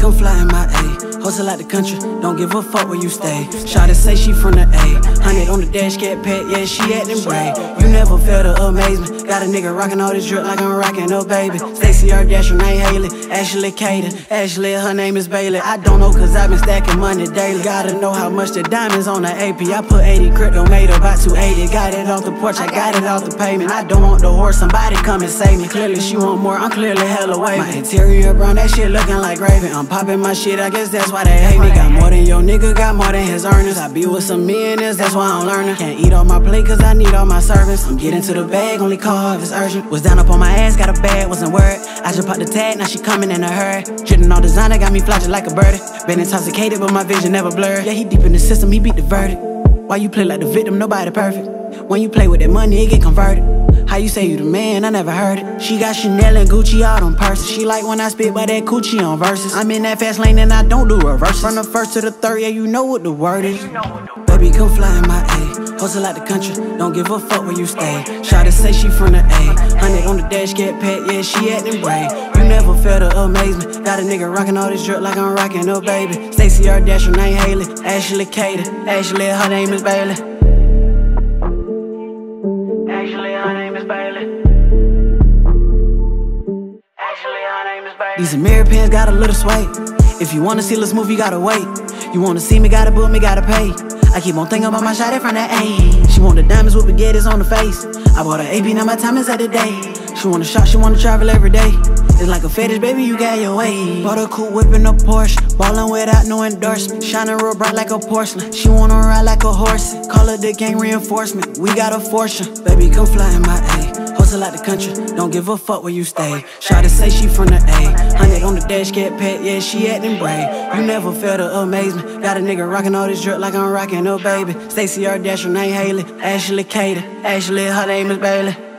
come fly in my A. Hustle out the country, don't give a fuck where you stay. Shawty say she from the A. 100 on the dash, get pet, yeah, she actin' brave. You never felt the amazement. Got a nigga rockin' all this drip like I'm rockin' up, baby. Stacey, her dash, her name Haley. Ashley Caden, Ashley, her name is Bailey. I don't know cause I've been stacking money daily. Gotta know how much the diamonds on the AP. I put 80 crypto, made about 280. Got it off the porch, I got it off the pavement. I don't want the horse, somebody come and save me. Clearly she want more, I'm clearly hella wavy. My interior brown, that shit looking like Raven. I'm popping my shit, I guess that's why they hate me. Got more than your nigga, got more than his earnings. I be with some millionaires, that's why I'm learning. Can't eat all my plate cause I need all my servants. I'm getting to the bag, only call if it's urgent. Was down up on my ass, got a bag, wasn't worried. I just popped the tag, now she coming in a hurry. Drippin' all designer, got me fly just like a birdie. Been intoxicated, but my vision never blurred. Yeah, he deep in the system, he beat the verdict. Why you play like the victim, nobody perfect. When you play with that money, it get converted. How you say you the man? I never heard it. She got Chanel and Gucci out on purses. She like when I spit by that coochie on verses. I'm in that fast lane and I don't do reverses. From the first to the third, yeah, you know what the word is. Baby, come fly in my A. Hustle out the country, don't give a fuck where you stay. Shawty say she from the A. 100 on the dash, get pet, yeah, she actin' brave. You never felt the amazement. Got a nigga rockin' all this drip like I'm rockin' up, baby. Stacey, her dash, her name Haley. Ashley Caden, Ashley, her name is Bailey. These Ameri pants got a little sway. If you wanna see this movie, you gotta wait. You wanna see me, gotta book me, gotta pay. I keep on thinking about my shawty from that A. She want the diamonds with baguettes on the face. I bought her AP, now my time is at the day. She wanna shop, she wanna travel every day. It's like a fetish, baby, you got your way. Bought a coupe, whipping a Porsche. Ballin' without no endorsement. Shining real bright like a porcelain. She wanna ride like a horse. Call her the gang reinforcement. We got a fortune. Baby, come fly in my A. Hustle out the country, don't give a fuck where you stay. Shawty say she from the A. 100 on the dash, get pet, yeah, she actin' brave. You never felt the amazement. Got a nigga rockin' all this drip like I'm rockin' up, baby. Stacey, her dash, her name Haley. Ashley Caden, Ashley, her name is Bailey.